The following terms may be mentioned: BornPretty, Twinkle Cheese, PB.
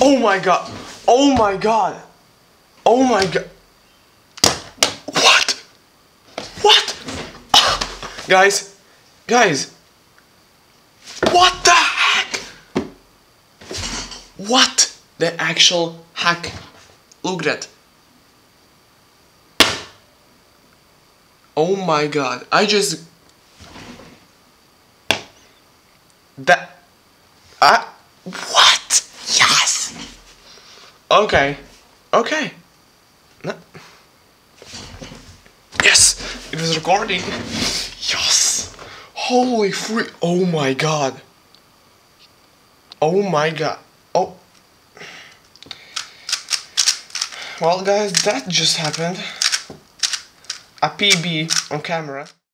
Oh my god. Oh my god. Oh my god. What? What? Guys. Guys. What the heck? What the actual heck? Look at that. Oh my god. I just... That... What? Yes! Okay. Okay. No. Yes! It was recording. Yes! Holy freak! Oh my god. Oh my god. Oh. Well guys, that just happened. A PB on camera.